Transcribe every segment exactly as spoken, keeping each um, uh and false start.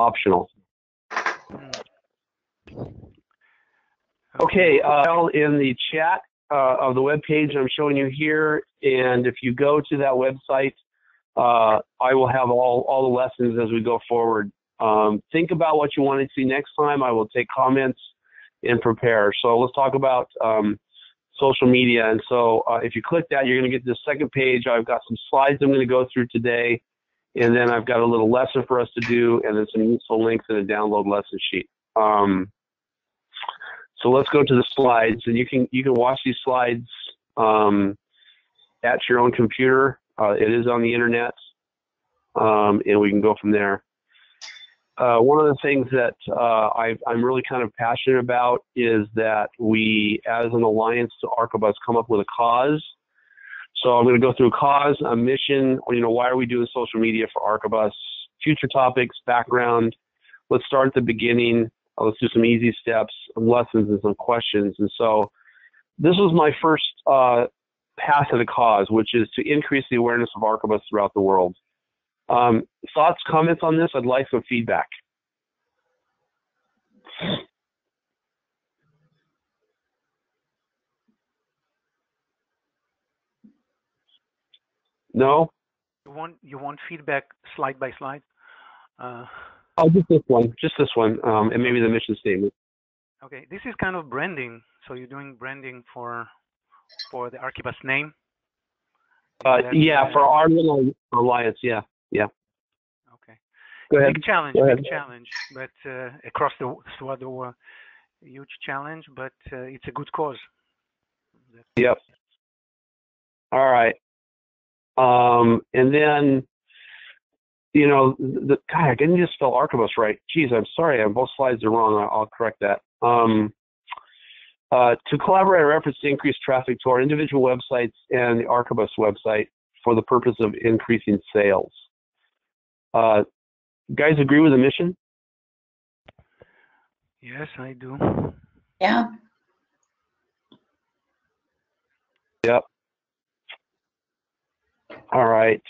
optional. Okay, uh, in the chat uh, of the web page I'm showing you here, and if you go to that website, uh, I will have all, all the lessons as we go forward. Um, think about what you want to see next time. I will take comments and prepare. So let's talk about um, social media. And so uh, if you click that, you're going to get to the second page. I've got some slides I'm going to go through today, and then I've got a little lesson for us to do, and then some useful links and a download lesson sheet. Um, so let's go to the slides, and you can you can watch these slides um, at your own computer. Uh, it is on the internet, um, and we can go from there. Uh, one of the things that uh, I, I'm really kind of passionate about is that we, as an alliance to Archibus, come up with a cause. So I'm going to go through a cause, a mission, or, you know, why are we doing social media for Archibus, future topics, background. Let's start at the beginning. Let's do some easy steps, some lessons, and some questions. And so this was my first uh, path of the cause, which is to increase the awareness of Archibus throughout the world. Um, thoughts, comments on this? I'd like some feedback. No? You want, you want feedback slide by slide? Uh, oh, just this one, just this one, um, and maybe the mission statement. Okay, this is kind of branding. So you're doing branding for, for the Archibus name? Uh, yeah, for our little alliance, yeah. Yeah. Okay. Go ahead. Big challenge, big challenge, but uh, across the throughout the world, huge challenge, but uh, it's a good cause. That's yep. All right. Um, and then, you know, the God, I didn't just spell Archibus right. Geez, I'm sorry. Both slides are wrong. I'll correct that. Um, uh, to collaborate our efforts to increase traffic to our individual websites and the Archibus website for the purpose of increasing sales. Uh, guys agree with the mission? Yes, I do. Yeah. Yep. All right.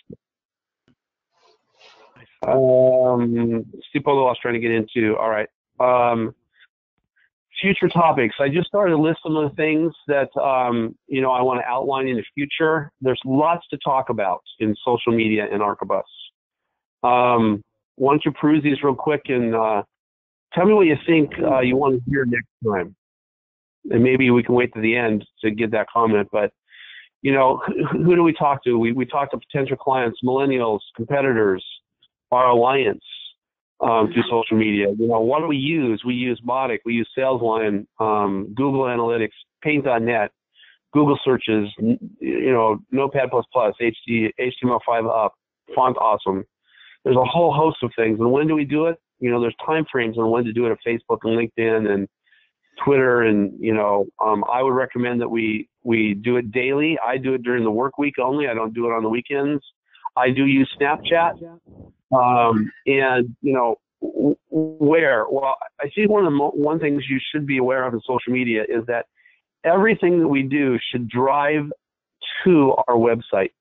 Um, Stipolo, I was trying to get into. All right. Um, future topics. I just started to list some of the things that, um, you know, I want to outline in the future. There's lots to talk about in social media and Archibus. Um, why don't you peruse these real quick and uh, tell me what you think uh, you want to hear next time. And maybe we can wait to the end to get that comment. But, you know, who, who do we talk to? We, we talk to potential clients, millennials, competitors, our alliance um, through social media. You know, what do we use? We use Modic, we use Salesline, um, Google Analytics, paint dot net, Google searches, you know, Notepad plus plus, H T M L five Up, Font Awesome. There's a whole host of things. And when do we do it? You know, there's time frames on when to do it at Facebook and LinkedIn and Twitter. And, you know, um, I would recommend that we, we do it daily. I do it during the work week only. I don't do it on the weekends. I do use Snapchat. Um, and, you know, where? Well, I think one of the mo one things you should be aware of in social media is that everything that we do should drive to our website,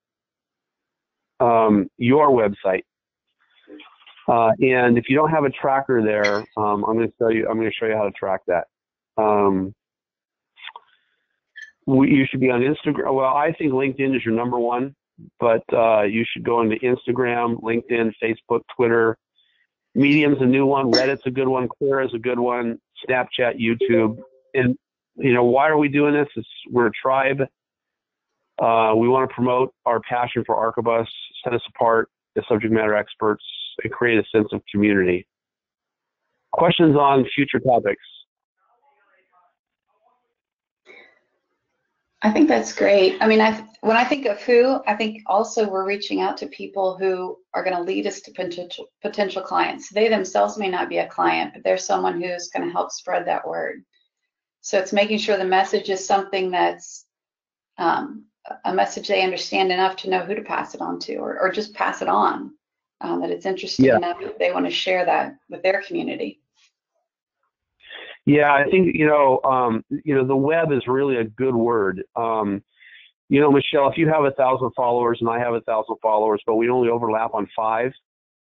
um, your website. Uh, and if you don't have a tracker there, um, I'm going to tell you. I'm going to show you how to track that. Um, we, you should be on Instagram. Well, I think LinkedIn is your number one, but uh, you should go into Instagram, LinkedIn, Facebook, Twitter. Medium's a new one. Reddit's a good one. Quora is a good one. Snapchat, YouTube, and you know why are we doing this? It's, we're a tribe. Uh, we want to promote our passion for Archibus, set us apart as subject matter experts, and create a sense of community. Questions on future topics? I think that's great. I mean, I when I think of who, I think also we're reaching out to people who are going to lead us to potential, potential clients. They themselves may not be a client, but they're someone who's going to help spread that word. So it's making sure the message is something that's um, a message they understand enough to know who to pass it on to, or, or just pass it on. Uh, that it's interesting yeah. enough that they want to share that with their community. Yeah, I think, you know, um, you know, the web is really a good word. Um, you know, Michelle, if you have a thousand followers and I have a thousand followers, but we only overlap on five,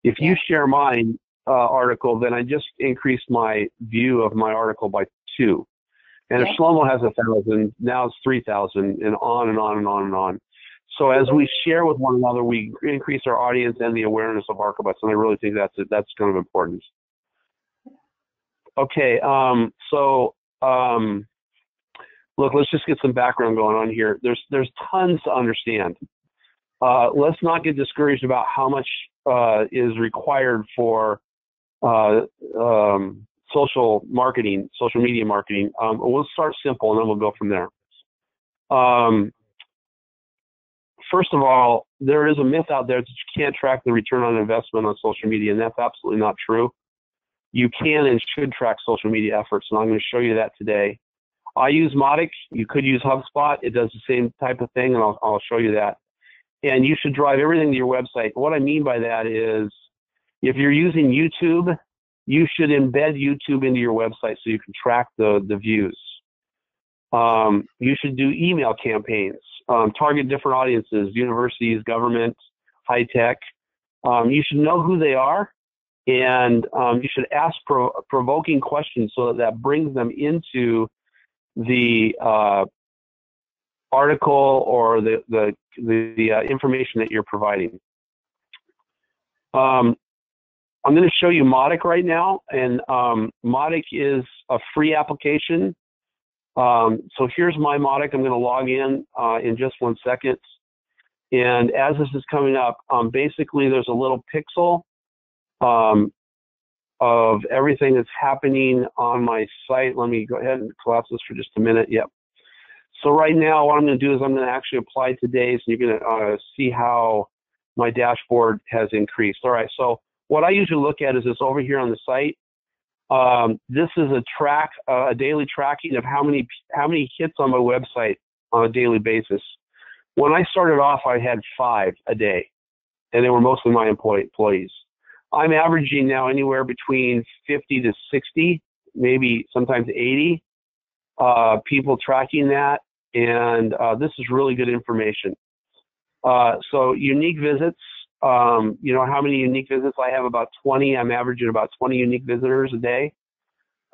if yeah. you share mine, uh, article, then I just increased my view of my article by two. And okay. if Shlomo has a thousand, now it's three thousand, and on and on and on and on. So as we share with one another, we increase our audience and the awareness of Archibus, and I really think that's that's kind of important. Okay, um, so um, look, let's just get some background going on here. There's there's tons to understand. Uh, let's not get discouraged about how much uh, is required for uh, um, social marketing, social media marketing. Um, we'll start simple, and then we'll go from there. Um, First of all, there is a myth out there that you can't track the return on investment on social media, and that's absolutely not true. You can and should track social media efforts, and I'm going to show you that today. I use Modic. You could use HubSpot. It does the same type of thing, and I'll, I'll show you that. And you should drive everything to your website. What I mean by that is if you're using YouTube, you should embed YouTube into your website so you can track the, the views. Um, you should do email campaigns. Um, target different audiences, universities, government, high tech. Um, you should know who they are, and um, you should ask pro provoking questions so that, that brings them into the uh, article or the, the, the, the uh, information that you're providing. Um, I'm going to show you Modic right now, and um, Modic is a free application. Um, so here's my Modic. I'm going to log in uh, in just one second. And as this is coming up, um, basically there's a little pixel um, of everything that's happening on my site. Let me go ahead and collapse this for just a minute. Yep. So right now what I'm going to do is I'm going to actually apply today's, and you're going to uh, see how my dashboard has increased. All right. So what I usually look at is this over here on the site. Um, this is a track, uh, a daily tracking of how many how many hits on my website on a daily basis. When I started off, I had five a day, and they were mostly my employee, employees. I'm averaging now anywhere between fifty to sixty, maybe sometimes eighty uh, people tracking that, and uh, this is really good information. Uh, so unique visits. Um, you know, how many unique visits I have? About twenty. I'm averaging about twenty unique visitors a day,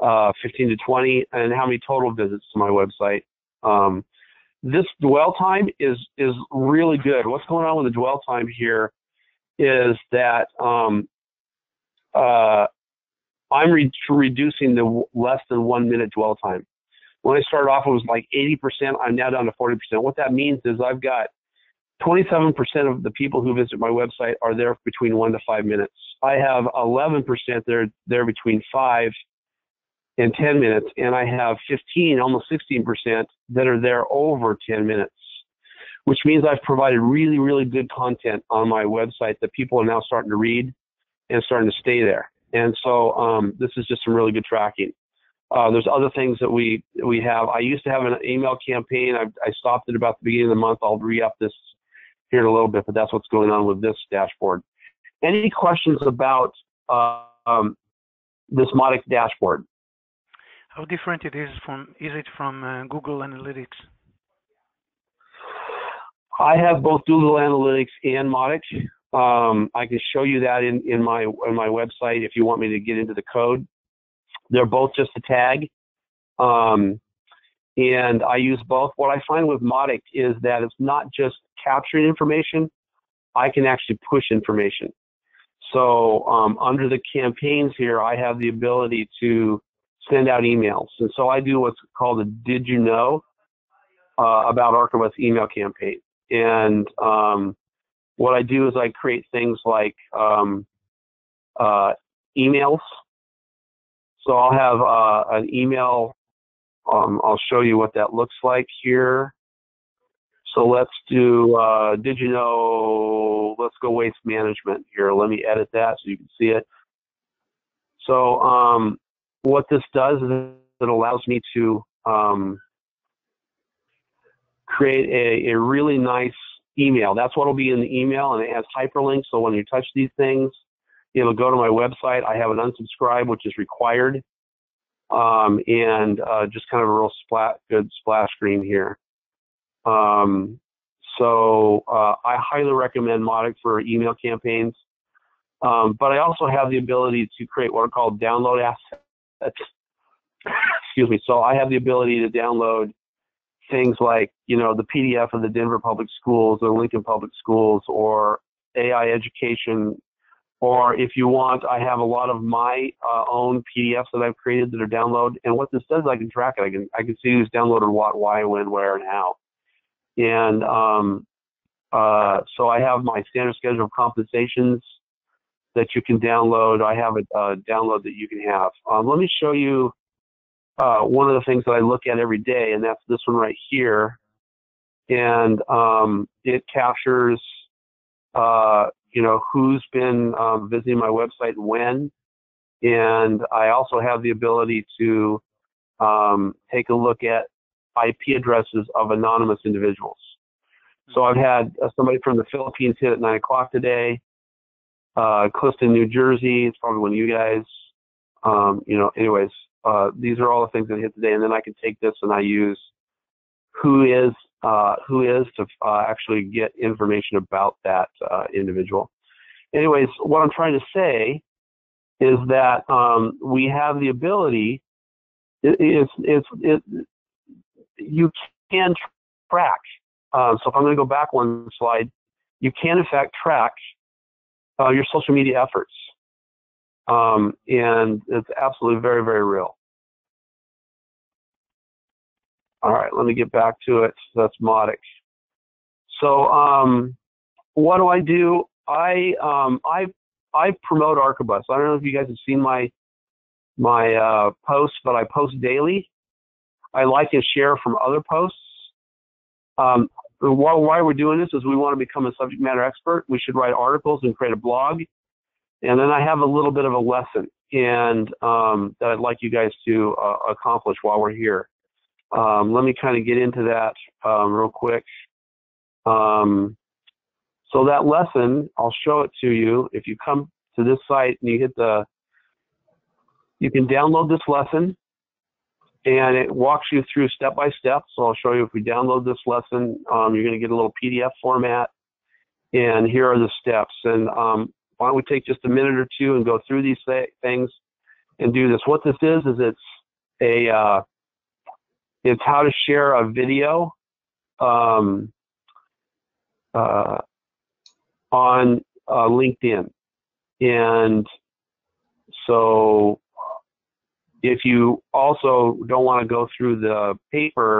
uh, fifteen to twenty, and how many total visits to my website. Um, this dwell time is, is really good. What's going on with the dwell time here is that, um, uh, I'm re reducing the less than one minute dwell time. When I started off, it was like eighty percent. I'm now down to forty percent. What that means is I've got twenty-seven percent of the people who visit my website are there between one to five minutes. I have eleven percent there there between five and ten minutes, and I have fifteen, almost sixteen percent that are there over ten minutes, which means I've provided really, really good content on my website that people are now starting to read and starting to stay there. And so um, this is just some really good tracking. Uh, there's other things that we we have. I used to have an email campaign. I, I stopped it about the beginning of the month. I'll re-up this here in a little bit, but that's what's going on with this dashboard. Any questions about uh, um, this Modic dashboard? How different it is from, is it from uh, Google Analytics? I have both Google Analytics and Modic. Um, I can show you that in, in, my, in my website if you want me to get into the code. They're both just a tag. Um, and I use both. What I find with Modic is that it's not just capturing information, I can actually push information. So um, under the campaigns here, I have the ability to send out emails. And so I do what's called a Did You Know uh, about Archibus email campaign. And um, what I do is I create things like um, uh, emails. So I'll have uh, an email. Um, I'll show you what that looks like here. So let's do, uh, did you know, let's go waste management here. Let me edit that so you can see it. So um, what this does is it allows me to um, create a, a really nice email. That's what will be in the email, and it has hyperlinks. So when you touch these things, it'll go to my website. I have an unsubscribe, which is required, um, and uh, just kind of a real splat, good splash screen here. Um, so, uh, I highly recommend Modic for email campaigns. Um, but I also have the ability to create what are called download assets. Excuse me. So I have the ability to download things like, you know, the P D F of the Denver Public Schools or Lincoln Public Schools or A I education. Or if you want, I have a lot of my uh, own P D Fs that I've created that are download. And what this does is I can track it. I can I can see who's downloaded what, why, when, where, and how. And um, uh, so I have my standard schedule of compensations that you can download. I have a, a download that you can have. Um, let me show you uh, one of the things that I look at every day, and that's this one right here. And um, it captures uh, you know, who's been um, visiting my website when. And I also have the ability to um, take a look at I P addresses of anonymous individuals. So I've had uh, somebody from the Philippines hit at nine o'clock today, uh, Clifton, New Jersey. It's probably one of you guys. Um, you know, anyways, uh, these are all the things that hit today. And then I can take this and I use who is Uh, who is to uh, actually get information about that uh, individual. Anyways, what I'm trying to say is that um, we have the ability, it, it's, it's, it, you can track. Uh, so if I'm going to go back one slide, you can in fact track uh, your social media efforts. Um, and it's absolutely very, very real. All right, let me get back to it. That's Modic. So um, what do I do? I um, I I promote Archibus. I don't know if you guys have seen my my uh, posts, but I post daily. I like and share from other posts. Um, why, why we're doing this is we want to become a subject matter expert. We should write articles and create a blog. And then I have a little bit of a lesson, and um, that I'd like you guys to uh, accomplish while we're here. Um, let me kind of get into that um, real quick. Um, so that lesson, I'll show it to you. If you come to this site and you hit the, you can download this lesson, and it walks you through step by step. So I'll show you if we download this lesson, um, you're going to get a little P D F format, and here are the steps. And um, why don't we take just a minute or two and go through these th things and do this. What this is is it's a uh, It's how to share a video um, uh, on uh, LinkedIn. And so if you also don't want to go through the paper,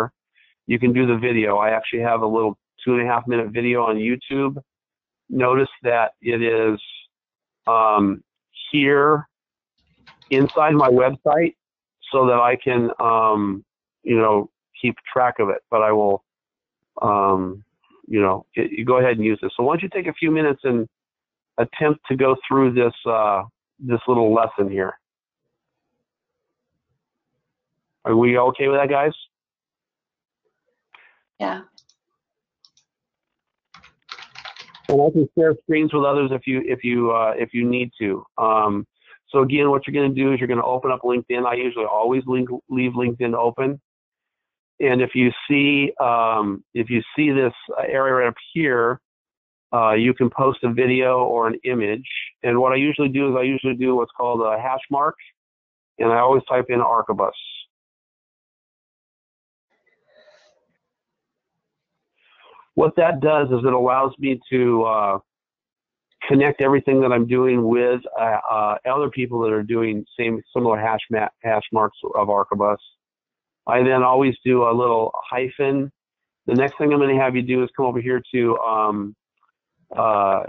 you can do the video. I actually have a little two and a half minute video on YouTube. Notice that it is um, here inside my website so that I can um, you know, keep track of it, but I will, um, you know, it, you go ahead and use this. So why don't you take a few minutes and attempt to go through this, uh, this little lesson here. Are we okay with that, guys? Yeah. And I can share screens with others if you, if you, uh, if you need to. Um, so again, what you're going to do is you're going to open up LinkedIn. I usually always link, leave LinkedIn open. And if you see um, if you see this area right up here, uh, you can post a video or an image. And what I usually do is I usually do what's called a hash mark, and I always type in Archibus. What that does is it allows me to uh, connect everything that I'm doing with uh, uh, other people that are doing same similar hash ma hash marks of Archibus. I then always do a little hyphen. The next thing I'm going to have you do is come over here to um, uh,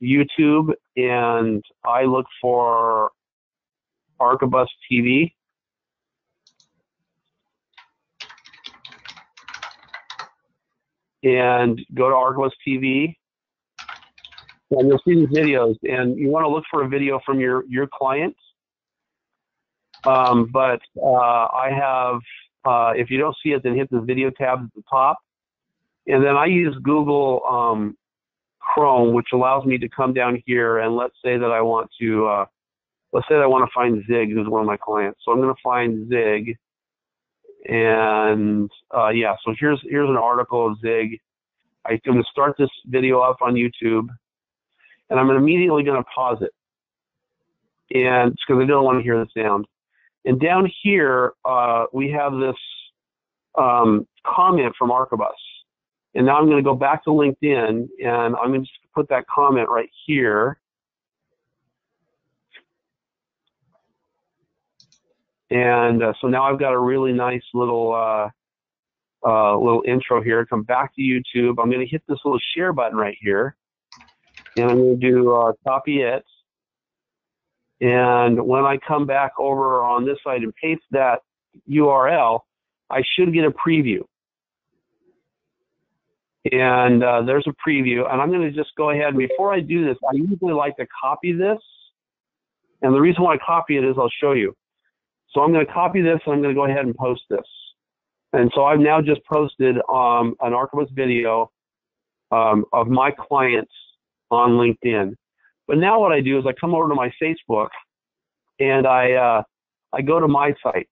YouTube, and I look for Archibus T V. And go to Archibus T V, and you'll see these videos. And you want to look for a video from your, your client. Um, but uh, I have... Uh, if you don't see it, then hit the video tab at the top. And then I use Google um, Chrome, which allows me to come down here and let's say that I want to, uh, let's say that I want to find Zig, who's one of my clients. So I'm going to find Zig. And uh, yeah, so here's, here's an article of Zig. I'm going to start this video up on YouTube, and I'm immediately going to pause it. and it's because I don't want to hear the sound. And down here, uh, we have this um, comment from Archibus. And now I'm going to go back to LinkedIn, and I'm going to just put that comment right here. And uh, so now I've got a really nice little uh, uh, little intro here. Come back to YouTube. I'm going to hit this little share button right here, and I'm going to do uh, copy it. And when I come back over on this side and paste that U R L, I should get a preview. And uh, there's a preview. And I'm going to just go ahead. Before I do this, I usually like to copy this. And the reason why I copy it is I'll show you. So I'm going to copy this, and I'm going to go ahead and post this. And so I've now just posted um, an Archibus video um, of my clients on LinkedIn. But now what I do is I come over to my Facebook, and I uh, I go to my site.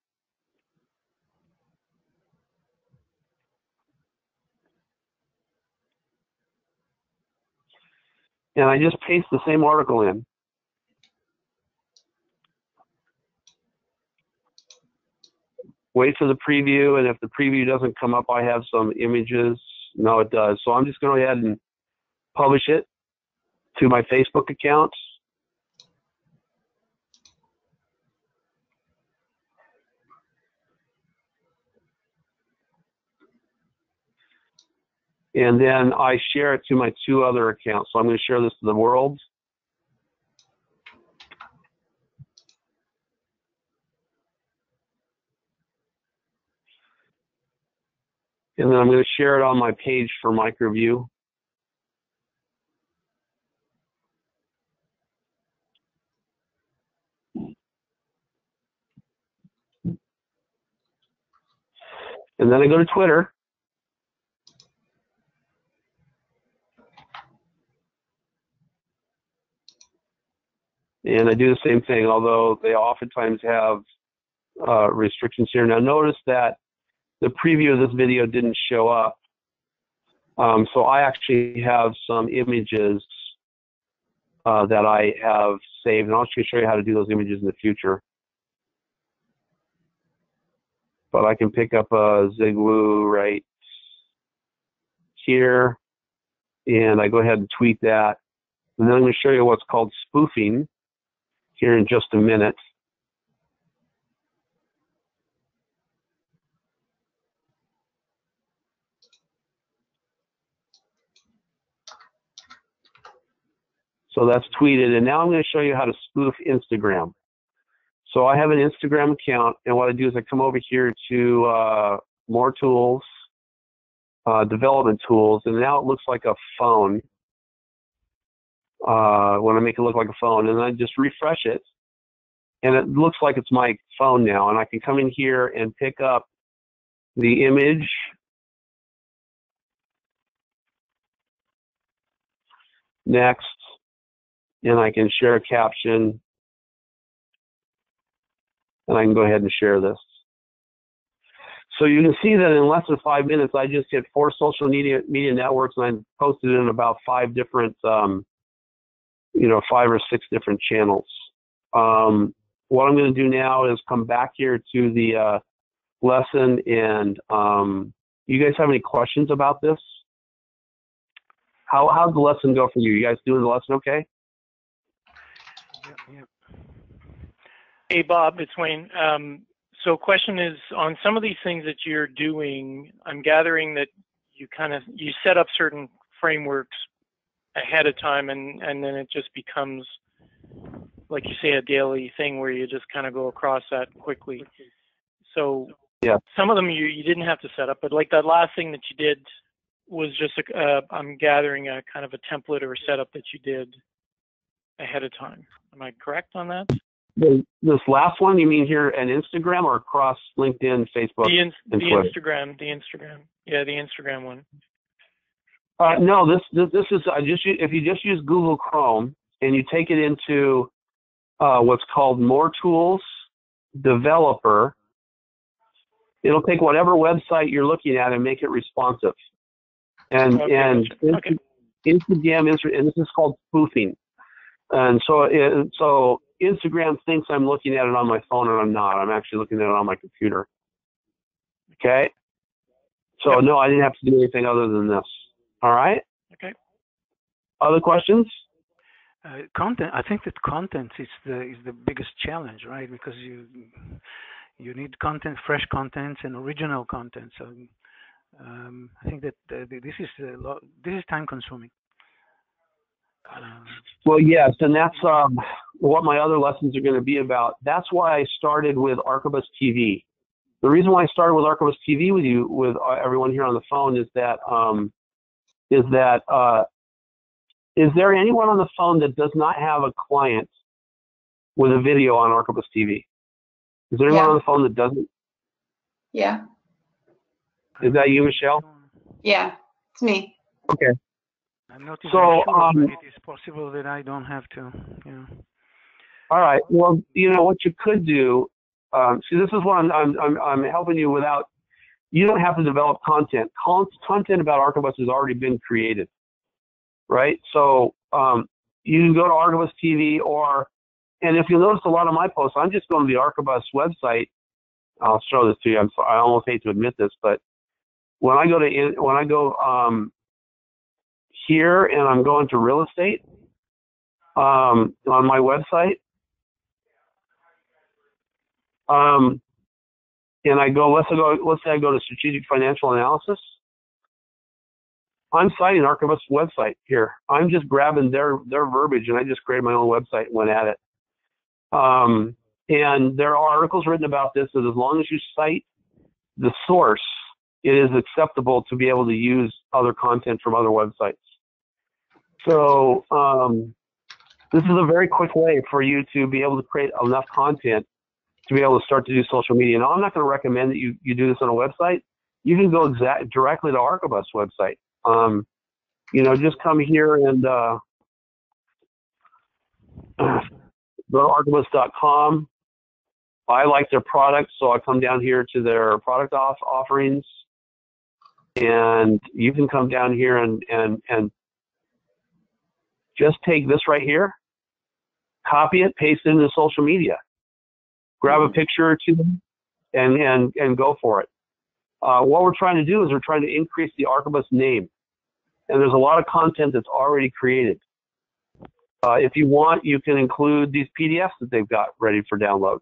And I just paste the same article in. Wait for the preview, and if the preview doesn't come up, I have some images. No, it does. So I'm just going to go ahead and publish it to my Facebook account. And then I share it to my two other accounts. So I'm going to share this to the world. And then I'm going to share it on my page for microview. And then I go to Twitter. And I do the same thing, although they oftentimes have uh, restrictions here. Now notice that the preview of this video didn't show up. Um, so I actually have some images uh, that I have saved, and I'll actually show you how to do those images in the future. But I can pick up a Zigwoo right here, and I go ahead and tweet that. And then I'm going to show you what's called spoofing here in just a minute. So that's tweeted, and now I'm going to show you how to spoof Instagram. So I have an Instagram account, and what I do is I come over here to uh, more tools, uh, development tools, and now it looks like a phone. Uh, when I make it look like a phone, and I just refresh it, and it looks like it's my phone now, and I can come in here and pick up the image. Next. And I can share a caption, and I can go ahead and share this. So you can see that in less than five minutes, I just hit four social media media networks, and I posted in about five different, um, you know, five or six different channels. Um, what I'm going to do now is come back here to the uh, lesson, and um, you guys have any questions about this? How how's the lesson go for you? You guys doing the lesson okay? Hey, Bob, it's Wayne. Um, so question is, on some of these things that you're doing, I'm gathering that you kind of, you set up certain frameworks ahead of time, and, and then it just becomes, like you say, a daily thing where you just kind of go across that quickly. So yeah, some of them you, you didn't have to set up, but like that last thing that you did was just, a, uh, I'm gathering a kind of a template or a setup that you did ahead of time. Am I correct on that? This last one, you mean here at Instagram or across LinkedIn, Facebook, the in, and the Twitter? Instagram, the Instagram, yeah, the Instagram one. Uh, no, this this, this is I just if you just use Google Chrome and you take it into uh, what's called More Tools, Developer, it'll take whatever website you're looking at and make it responsive. And okay, and okay. Instagram, Instagram, and this is called spoofing. And so it, so Instagram thinks I'm looking at it on my phone, and I'm not. I'm actually looking at it on my computer. Okay? So, yep. No, I didn't have to do anything other than this. All right? Okay. Other questions? Uh, content. I think that content is the is the biggest challenge, right? Because you you need content, fresh content, and original content. So um, I think that uh, this is a lot, this is time consuming. Um, well, yes, and that's um, what my other lessons are going to be about. That's why I started with Archibus T V. The reason why I started with Archibus T V with you, with everyone here on the phone, is that um, is that uh, is there anyone on the phone that does not have a client with a video on Archibus T V? Is there anyone yeah. on the phone that doesn't? Yeah. Is that you, Michelle? Yeah, it's me. Okay. I'm not even so, sure, um, but it is possible that I don't have to. Yeah. All right. Well, you know what you could do. Um, see, this is what I'm, I'm, I'm, I'm helping you without. You don't have to develop content. Con content about Archibus has already been created, right? So um, you can go to Archibus T V, or, and if you'll notice a lot of my posts, I'm just going to the Archibus website. I'll show this to you. I'm sorry, I almost hate to admit this, but when I go to when I go. Um, here, and I'm going to real estate um, on my website. Um, and I go, let's go, let's say I go to strategic financial analysis. I'm citing Archibus website here. I'm just grabbing their, their verbiage, and I just created my own website and went at it. Um, and there are articles written about this, that as long as you cite the source, it is acceptable to be able to use other content from other websites. So um, this is a very quick way for you to be able to create enough content to be able to start to do social media. Now, I'm not going to recommend that you, you do this on a website. You can go exact, directly to Archibus website. Um, you know, just come here and uh, go to archibus dot com. I like their products, so I come down here to their product off offerings. And you can come down here and, and, and just take this right here, copy it, paste it into social media, grab a picture or two, and, and, and go for it. Uh, what we're trying to do is we're trying to increase the Archibus name. And there's a lot of content that's already created. Uh, if you want, you can include these P D Fs that they've got ready for download,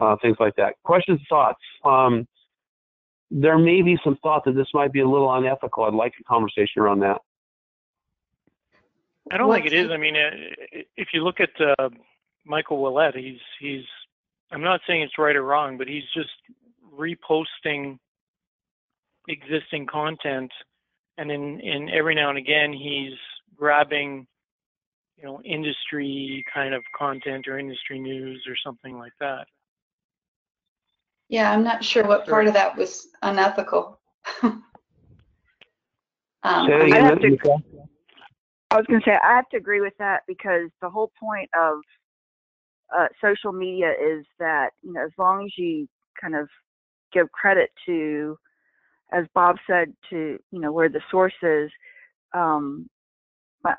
uh, things like that. Questions, thoughts? Um, There may be some thought that this might be a little unethical. I'd like a conversation around that. I don't What's think it is. I mean, if you look at uh, Michael Willette, he's, he's, I'm not saying it's right or wrong, but he's just reposting existing content. And in, in every now and again, he's grabbing, you know, industry kind of content or industry news or something like that. Yeah, I'm not sure what part of that was unethical. um, I, have to, I was going to say, I have to agree with that, because the whole point of uh, social media is that, you know, as long as you kind of give credit to, as Bob said, to, you know, where the source is, um,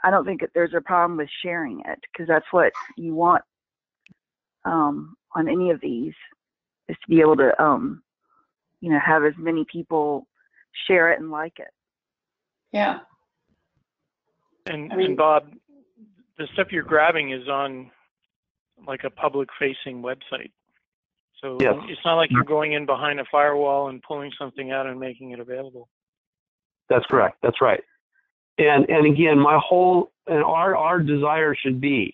I don't think that there's a problem with sharing it, because that's what you want um, on any of these. Is to be able to, um, you know, have as many people share it and like it. Yeah. And, I mean, and Bob, the stuff you're grabbing is on like a public-facing website, so yes. It's not like you're going in behind a firewall and pulling something out and making it available. That's correct. That's right. And and again, my whole and our our desire should be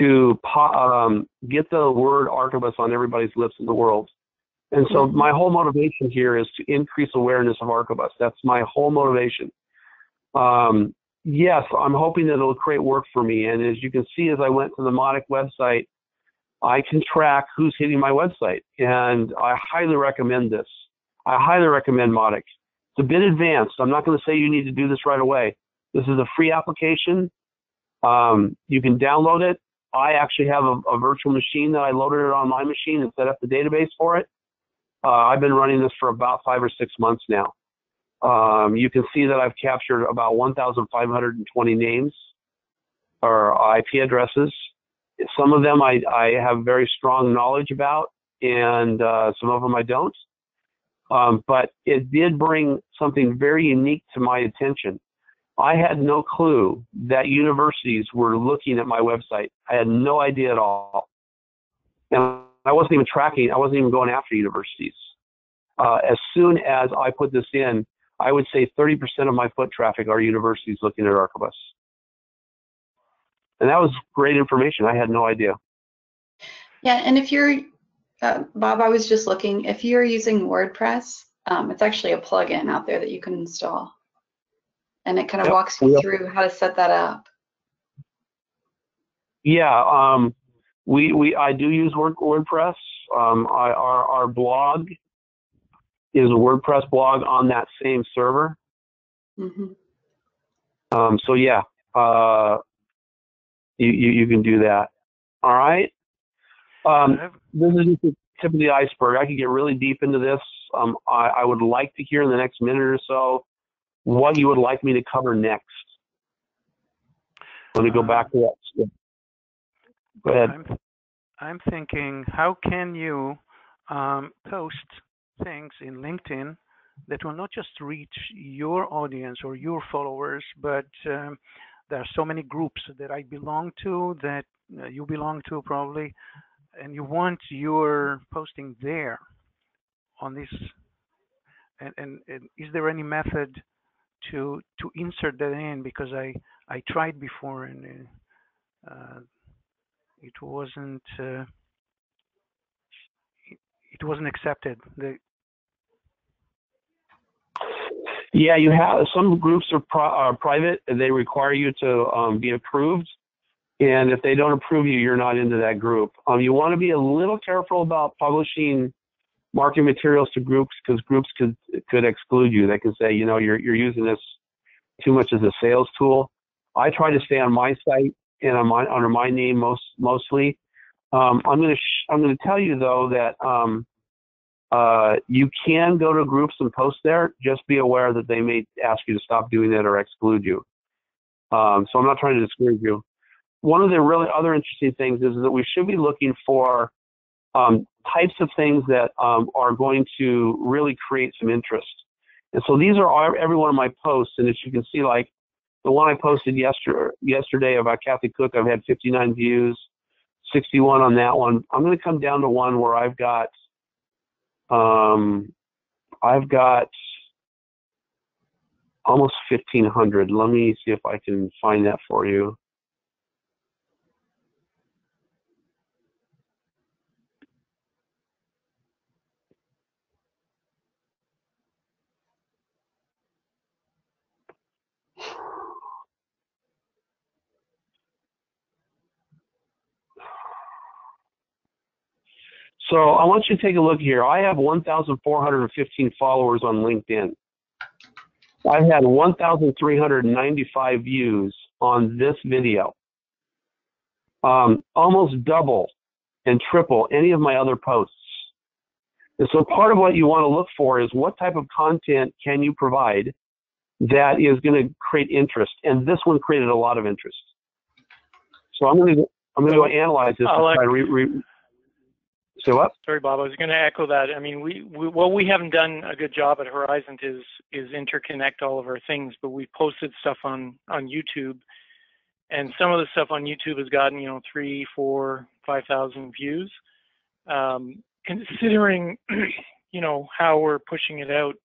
to um, get the word Archibus on everybody's lips in the world. And so my whole motivation here is to increase awareness of Archibus. That's my whole motivation. Um, yes, I'm hoping that it'll create work for me. And as you can see, as I went to the Modic website, I can track who's hitting my website. And I highly recommend this. I highly recommend Modic. It's a bit advanced. I'm not going to say you need to do this right away. This is a free application. Um, you can download it. I actually have a, a virtual machine that I loaded it on my machine and set up the database for it. Uh, I've been running this for about five or six months now. Um, you can see that I've captured about one thousand five hundred twenty names or I P addresses. Some of them I, I have very strong knowledge about, and uh, some of them I don't. Um, but it did bring something very unique to my attention. I had no clue that universities were looking at my website. I had no idea at all. And I wasn't even tracking. I wasn't even going after universities. Uh, as soon as I put this in, I would say thirty percent of my foot traffic are universities looking at Archibus. And that was great information. I had no idea. Yeah, and if you're, uh, Bob, I was just looking, if you're using WordPress, um, it's actually a plugin out there that you can install. And it kind of yep. walks you yep. through how to set that up. Yeah, um, we we I do use Word, WordPress. Um, I, our our blog is a WordPress blog on that same server. Mm-hmm. Um, so yeah, uh, you, you you can do that. All right. Um, this is just the tip of the iceberg. I could get really deep into this. Um, I, I would like to hear in the next minute or so what you would like me to cover next. Let me go back to that. Go ahead. I'm, I'm thinking, how can you um, post things in LinkedIn that will not just reach your audience or your followers, but um, there are so many groups that I belong to, that uh, you belong to probably, and you want your posting there on this. And, and, and is there any method to to insert that in? Because I I tried before and uh, it wasn't uh, it, it wasn't accepted. The yeah, you have some groups are, pro, are private. And they require you to um, be approved, and if they don't approve you, you're not into that group. Um, you want to be a little careful about publishing marketing materials to groups, because groups could could exclude you. They can say, you know, you're you're using this too much as a sales tool. I try to stay on my site and on my under my name most mostly. Um, I'm gonna sh I'm gonna tell you though that um, uh, you can go to groups and post there. Just be aware that they may ask you to stop doing that or exclude you. Um, so I'm not trying to discourage you. One of the really other interesting things is that we should be looking for Um, types of things that um, are going to really create some interest. And so these are all, every one of my posts, and as you can see, like the one I posted yesterday, yesterday about Kathy Cook, I've had fifty-nine views, sixty-one on that one. I'm going to come down to one where I've got, um, I've got almost fifteen hundred. Let me see if I can find that for you. So I want you to take a look here. I have one thousand four hundred fifteen followers on LinkedIn. I've had one thousand three hundred ninety-five views on this video. Um, almost double and triple any of my other posts. And so part of what you want to look for is what type of content can you provide that is going to create interest. And this one created a lot of interest. So I'm going to, I'm going to go analyze this. So up. Sorry, Bob, I was going to echo that. I mean, we, we what we haven't done a good job at Horizon is is interconnect all of our things, but we posted stuff on on YouTube, and some of the stuff on YouTube has gotten, you know, three, four, five thousand views. Um, considering, you know, how we're pushing it out,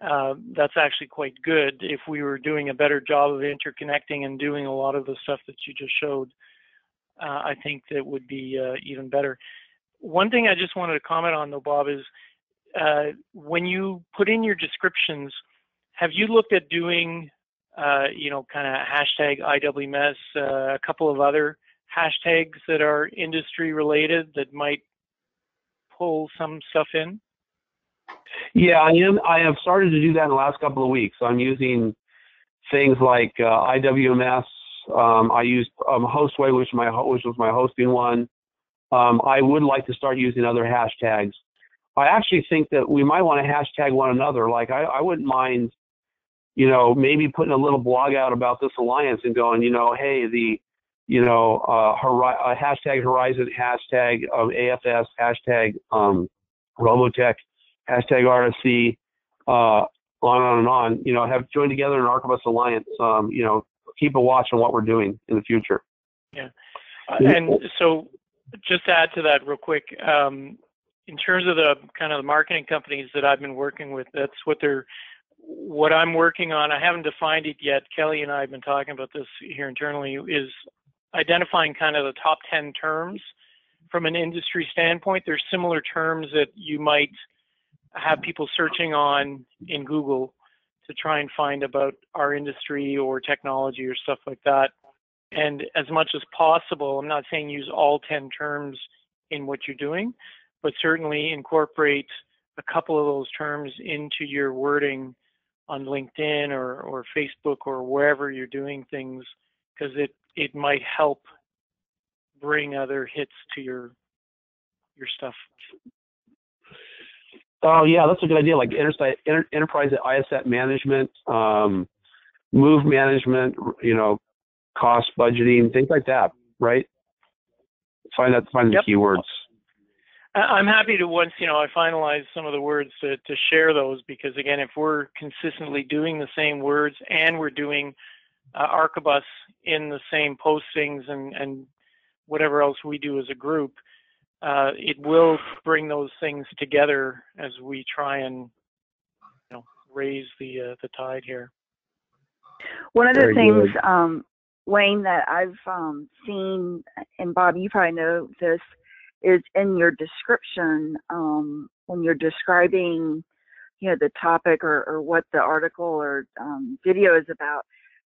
uh, that's actually quite good. If we were doing a better job of interconnecting and doing a lot of the stuff that you just showed, uh, I think that would be uh, even better. One thing I just wanted to comment on, though, Bob, is uh, when you put in your descriptions, have you looked at doing, uh, you know, kind of hashtag I W M S, uh, a couple of other hashtags that are industry related that might pull some stuff in? Yeah, I am. I have started to do that in the last couple of weeks. I'm using things like uh, I W M S. Um, I used um, Hostway, which my which was my hosting one. Um, I would like to start using other hashtags. I actually think that we might want to hashtag one another. Like I, I wouldn't mind, you know, maybe putting a little blog out about this alliance and going, you know, hey, the you know, uh, hori- hashtag Horizon, hashtag um, A F S, hashtag um, Robotech, hashtag R S C, uh, on and on and on, you know, have joined together an Archibus Alliance. Um, you know, keep a watch on what we're doing in the future. Yeah. Uh, and so just to add to that real quick, um, in terms of the kind of the marketing companies that I've been working with, that's what they're, what I'm working on. I haven't defined it yet. Kelly and I have been talking about this here internally, is identifying kind of the top ten terms from an industry standpoint. There's similar terms that you might have people searching on in Google to try and find about our industry or technology or stuff like that. And as much as possible, I'm not saying use all ten terms in what you're doing, but certainly incorporate a couple of those terms into your wording on LinkedIn or, or Facebook or wherever you're doing things, because it, it might help bring other hits to your your stuff. Oh, yeah, that's a good idea, like enter, enterprise I S A T management, um, move management, you know, cost budgeting, things like that, right? Find that, find yep. the keywords. I'm happy to, once, you know, I finalize some of the words, to, to share those, because again, if we're consistently doing the same words and we're doing uh, Archibus in the same postings and, and whatever else we do as a group, uh, it will bring those things together as we try and, you know, raise the uh, the tide here. One of the Very things, um, Wayne, that I've um, seen, and Bob, you probably know this, is in your description, um, when you're describing, you know, the topic or, or what the article or um, video is about,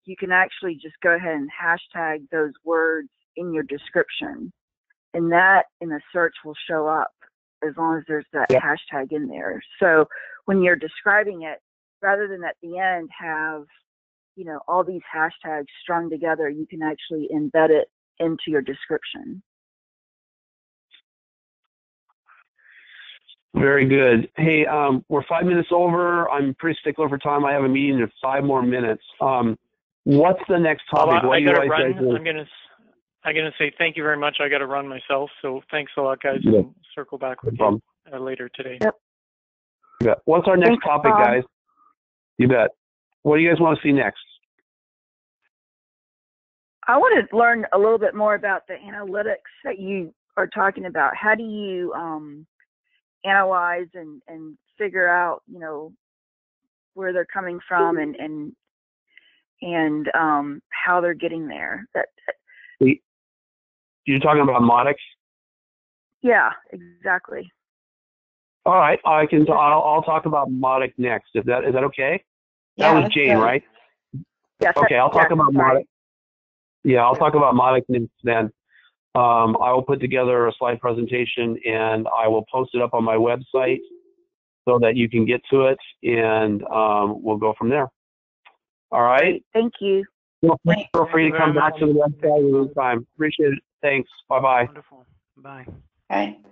you can actually just go ahead and hashtag those words in your description. And that in a search will show up as long as there's that yeah. hashtag in there. So when you're describing it, rather than at the end have, you know, all these hashtags strung together, you can actually embed it into your description. Very good. Hey, um, we're five minutes over. I'm pretty stickler for time. I have a meeting in five more minutes. Um, what's the next topic? Well, I, I got to run. Guys? I'm gonna, I'm gonna say thank you very much. I got to run myself. So thanks a lot, guys. Yeah. And circle back with no you uh, later today. Yep. You bet. What's our next thanks, topic, Bob. guys? You bet. What do you guys want to see next? I want to learn a little bit more about the analytics that you are talking about. How do you um, analyze and, and figure out, you know, where they're coming from and and, and um, how they're getting there. That, that You're talking about Modic? Yeah, exactly. All right, I can. I'll, I'll talk about Modic next. Is that is that okay? That yeah, was Jane, right? Yes. Okay, I'll talk yes, about sorry. Modic. Yeah, I'll talk about Modic next then. Um, I will put together a slide presentation and I will post it up on my website so that you can get to it, and um, we'll go from there. All right. Thank you. Well, Thank feel free you to come back much. to the website anytime. Appreciate it. Thanks. Bye-bye. Wonderful. Bye. Bye.